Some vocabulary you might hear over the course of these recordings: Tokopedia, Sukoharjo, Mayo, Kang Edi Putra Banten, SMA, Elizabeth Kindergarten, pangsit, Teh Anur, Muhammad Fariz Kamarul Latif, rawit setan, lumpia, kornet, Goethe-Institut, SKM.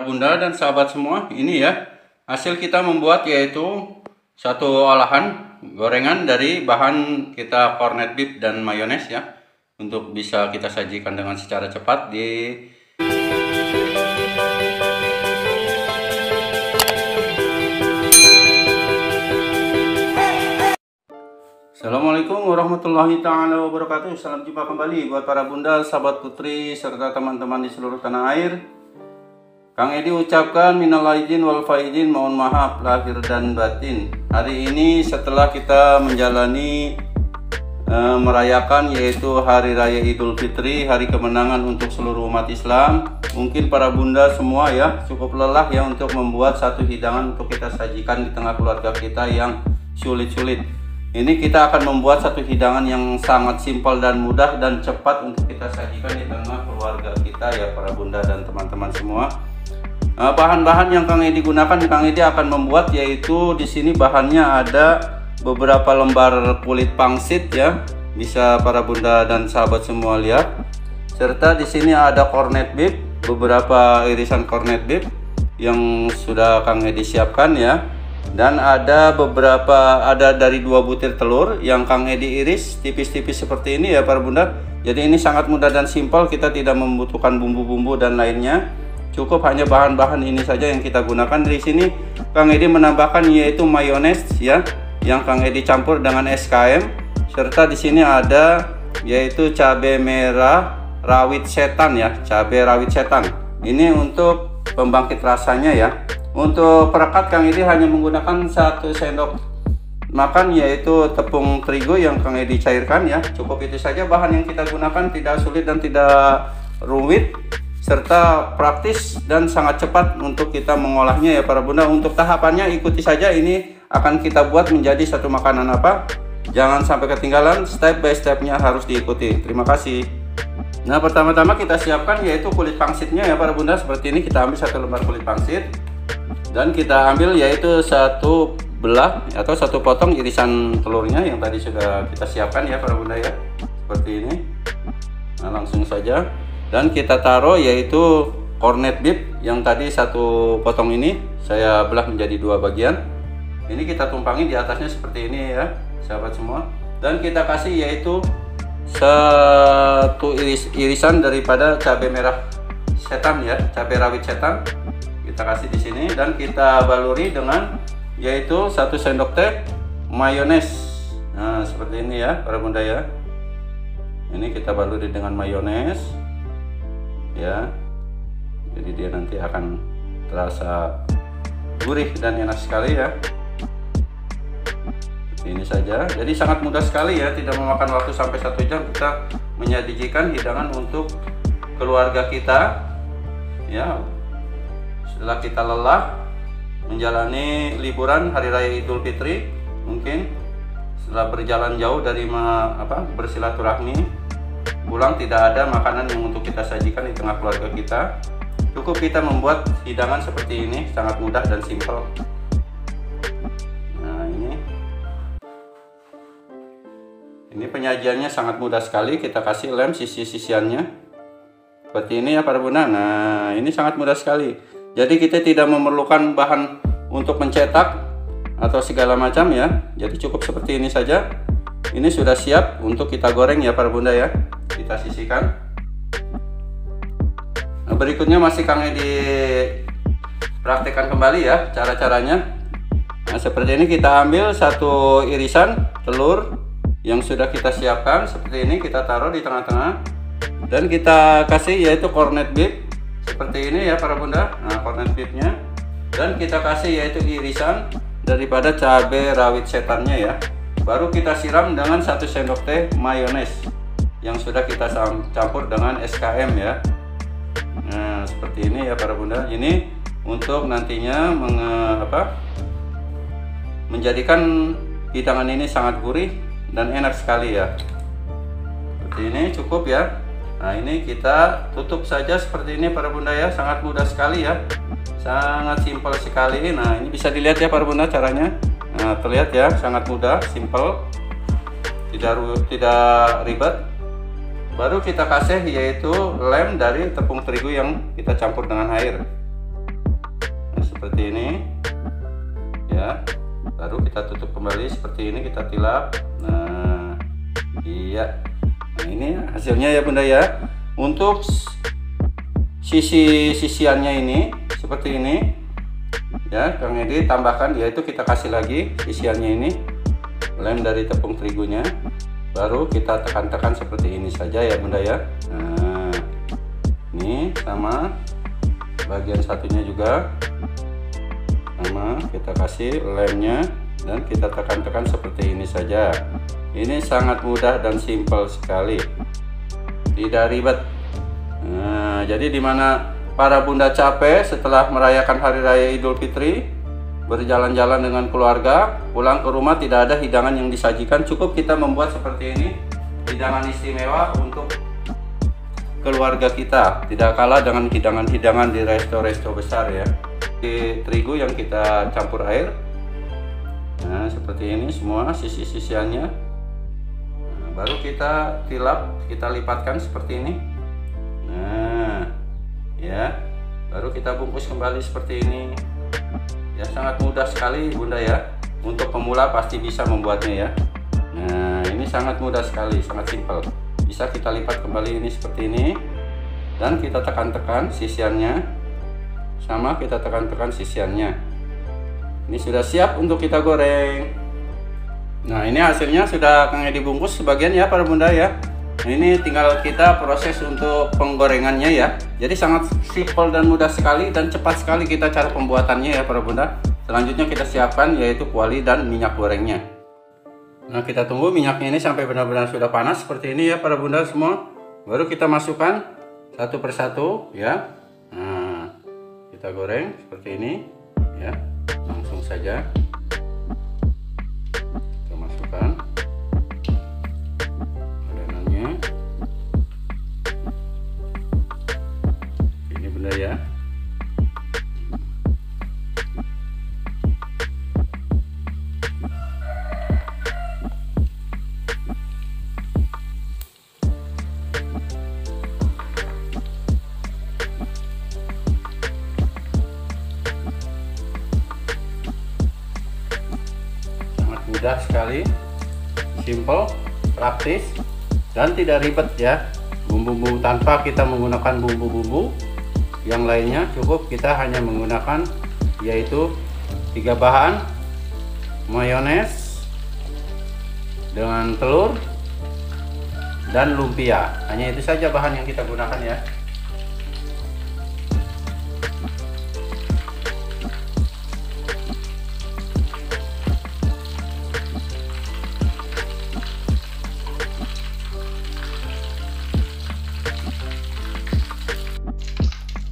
Bunda dan sahabat semua, ini ya hasil kita membuat, yaitu satu olahan gorengan dari bahan kita kornet beef dan mayones ya, untuk bisa kita sajikan dengan secara cepat di Assalamualaikum warahmatullahi taala wabarakatuh. Salam jumpa kembali buat para bunda, sahabat putri, serta teman-teman di seluruh tanah air. Kang Edi ucapkan minal aidin wal faidin, mohon maaf lahir dan batin. Hari ini setelah kita menjalani merayakan, yaitu Hari Raya Idul Fitri, hari kemenangan untuk seluruh umat Islam, mungkin para bunda semua ya cukup lelah ya untuk membuat satu hidangan untuk kita sajikan di tengah keluarga kita yang sulit-sulit. Ini kita akan membuat satu hidangan yang sangat simpel dan mudah dan cepat untuk kita sajikan di tengah keluarga kita ya para bunda dan teman-teman semua. Bahan-bahan yang Kang Edi gunakan, Kang Edi akan membuat, yaitu di sini bahannya ada beberapa lembar kulit pangsit ya, bisa para bunda dan sahabat semua lihat. Serta di sini ada kornet beef, beberapa irisan kornet beef yang sudah Kang Edi siapkan ya. Dan ada dari 2 butir telur yang Kang Edi iris tipis-tipis seperti ini ya para bunda. Jadi ini sangat mudah dan simpel, kita tidak membutuhkan bumbu-bumbu dan lainnya. Cukup hanya bahan-bahan ini saja yang kita gunakan. Di sini Kang Edi menambahkan, yaitu mayones ya, yang Kang Edi campur dengan SKM. Serta di sini ada, yaitu cabai merah rawit setan ya, cabai rawit setan. Ini untuk pembangkit rasanya ya. Untuk perekat Kang Edi hanya menggunakan 1 sendok makan, yaitu tepung terigu yang Kang Edi cairkan ya. Cukup itu saja bahan yang kita gunakan, tidak sulit dan tidak rumit, serta praktis dan sangat cepat untuk kita mengolahnya ya para bunda. Untuk tahapannya ikuti saja, ini akan kita buat menjadi satu makanan apa, jangan sampai ketinggalan, step by stepnya harus diikuti. Terima kasih. Nah, pertama-tama kita siapkan yaitu kulit pangsitnya ya para bunda. Seperti ini, kita ambil 1 lembar kulit pangsit dan kita ambil yaitu 1 belah atau 1 potong irisan telurnya yang tadi sudah kita siapkan ya para bunda ya, seperti ini. Nah, langsung saja. Dan kita taruh yaitu kornet beef yang tadi 1 potong ini saya belah menjadi 2 bagian. Ini kita tumpangi di atasnya seperti ini ya sahabat semua. Dan kita kasih yaitu 1 irisan daripada cabai merah setan ya, cabai rawit setan. Kita kasih di sini dan kita baluri dengan yaitu 1 sendok teh mayones. Nah, seperti ini ya para bunda ya. Ini kita baluri dengan mayones ya, jadi dia nanti akan terasa gurih dan enak sekali ya. Ini saja, jadi sangat mudah sekali ya, tidak memakan waktu sampai 1 jam kita menyajikan hidangan untuk keluarga kita ya, setelah kita lelah menjalani liburan Hari Raya Idul Fitri, mungkin setelah berjalan jauh dari bersilaturahmi pulang, tidak ada makanan yang untuk kita sajikan di tengah keluarga kita. Cukup kita membuat hidangan seperti ini, sangat mudah dan simpel. Nah, ini penyajiannya sangat mudah sekali. Kita kasih lem sisi-sisiannya seperti ini ya para bunda. Nah, ini sangat mudah sekali, jadi kita tidak memerlukan bahan untuk mencetak atau segala macam ya. Jadi cukup seperti ini saja, ini sudah siap untuk kita goreng ya para bunda ya. Kita sisihkan. Nah, berikutnya masih Kang Edi praktekkan kembali ya cara-caranya. Nah, seperti ini kita ambil 1 irisan telur yang sudah kita siapkan seperti ini, kita taruh di tengah-tengah dan kita kasih yaitu kornet beef seperti ini ya para bunda. Nah, kornet beefnya, dan kita kasih yaitu irisan daripada cabai rawit setannya ya. Baru kita siram dengan 1 sendok teh mayones yang sudah kita campur dengan SKM ya. Nah, seperti ini ya para bunda. Ini untuk nantinya menjadikan hidangan ini sangat gurih dan enak sekali ya. Seperti ini cukup ya. Nah, ini kita tutup saja seperti ini para bunda ya. Sangat mudah sekali ya, sangat simpel sekali. Nah, ini bisa dilihat ya para bunda caranya. Nah, terlihat ya, sangat mudah, simple, tidak ribet. Baru kita kasih yaitu lem dari tepung terigu yang kita campur dengan air. seperti ini ya, baru kita tutup kembali seperti ini, kita tilap. Nah iya, nah ini hasilnya ya Bunda ya. Untuk sisi-sisiannya ini seperti ini ya Kang Edi, tambahkan yaitu kita kasih lagi sisiannya ini, lem dari tepung terigunya, baru kita tekan-tekan seperti ini saja ya Bunda ya. Nah ini sama bagian satunya juga sama, kita kasih lemnya dan kita tekan-tekan seperti ini saja. Ini sangat mudah dan simpel sekali, tidak ribet. Nah, jadi dimana para bunda capek setelah merayakan hari raya Idul Fitri, berjalan-jalan dengan keluarga, pulang ke rumah tidak ada hidangan yang disajikan, cukup kita membuat seperti ini, hidangan istimewa untuk keluarga kita. Tidak kalah dengan hidangan-hidangan di resto-resto besar ya. Di terigu yang kita campur air, nah seperti ini semua sisi-sisiannya, nah, baru kita tilap, kita lipatkan seperti ini. Nah ya, baru kita bungkus kembali seperti ini ya. Sangat mudah sekali Bunda ya, untuk pemula pasti bisa membuatnya ya. Nah ini sangat mudah sekali, sangat simpel, bisa kita lipat kembali ini seperti ini dan kita tekan-tekan sisiannya, sama kita tekan-tekan sisiannya. Ini sudah siap untuk kita goreng. Nah ini hasilnya sudah Kang Edi bungkus sebagian ya para bunda ya. Nah, ini tinggal kita proses untuk penggorengannya ya. Jadi sangat simpel dan mudah sekali dan cepat sekali kita cara pembuatannya ya para bunda. Selanjutnya kita siapkan yaitu kuali dan minyak gorengnya. Nah kita tunggu minyaknya ini sampai benar-benar sudah panas seperti ini ya para bunda semua, baru kita masukkan satu persatu ya. Nah kita goreng seperti ini ya, langsung saja kita masukkan adonannya. Ini bunda ya, mudah sekali, simple, praktis, dan tidak ribet ya. Bumbu-bumbu tanpa kita menggunakan bumbu-bumbu yang lainnya, cukup kita hanya menggunakan yaitu 3 bahan, mayones dengan telur dan lumpia. Hanya itu saja bahan yang kita gunakan ya.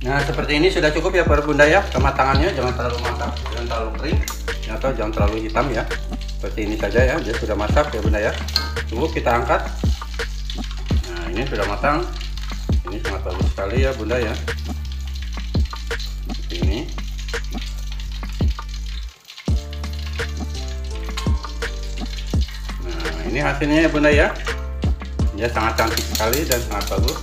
Nah seperti ini sudah cukup ya para bunda ya. Kematangannya jangan terlalu matang, jangan terlalu kering, atau jangan terlalu hitam ya. Seperti ini saja ya, dia sudah masak ya bunda ya. Cukup kita angkat. Nah ini sudah matang, ini sangat bagus sekali ya bunda ya. Seperti ini. Nah ini hasilnya ya bunda ya. Dia sangat cantik sekali dan sangat bagus.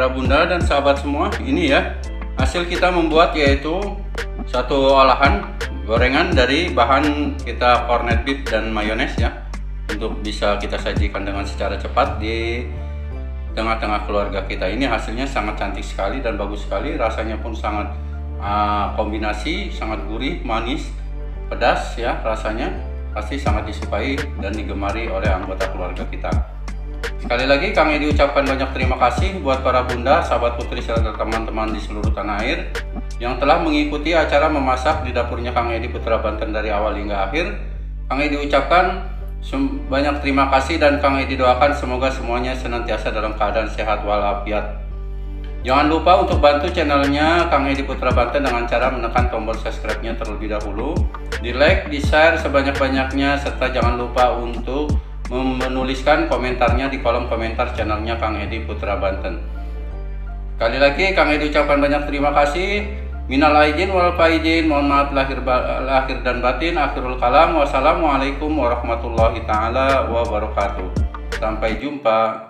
Para bunda dan sahabat semua, ini ya hasil kita membuat yaitu satu olahan gorengan dari bahan kita corned beef dan mayones ya, untuk bisa kita sajikan dengan secara cepat di tengah-tengah keluarga kita. Ini hasilnya sangat cantik sekali dan bagus sekali, rasanya pun sangat kombinasi, sangat gurih, manis, pedas ya. Rasanya pasti sangat disukai dan digemari oleh anggota keluarga kita. Sekali lagi Kang Edi ucapkan banyak terima kasih buat para bunda, sahabat putri, serta teman-teman di seluruh tanah air yang telah mengikuti acara memasak di dapurnya Kang Edi Putra Banten dari awal hingga akhir. Kang Edi ucapkan banyak terima kasih dan Kang Edi doakan semoga semuanya senantiasa dalam keadaan sehat walafiat. Jangan lupa untuk bantu channelnya Kang Edi Putra Banten dengan cara menekan tombol subscribe-nya terlebih dahulu, di like, di share sebanyak-banyaknya, serta jangan lupa untuk menuliskan komentarnya di kolom komentar channelnya Kang Edi Putra Banten. Sekali lagi Kang Edi ucapkan banyak terima kasih. Minal aidin wal faizin, mohon maaf lahir dan batin. Akhirul kalam, wassalamualaikum warahmatullahi taala wabarakatuh. Sampai jumpa.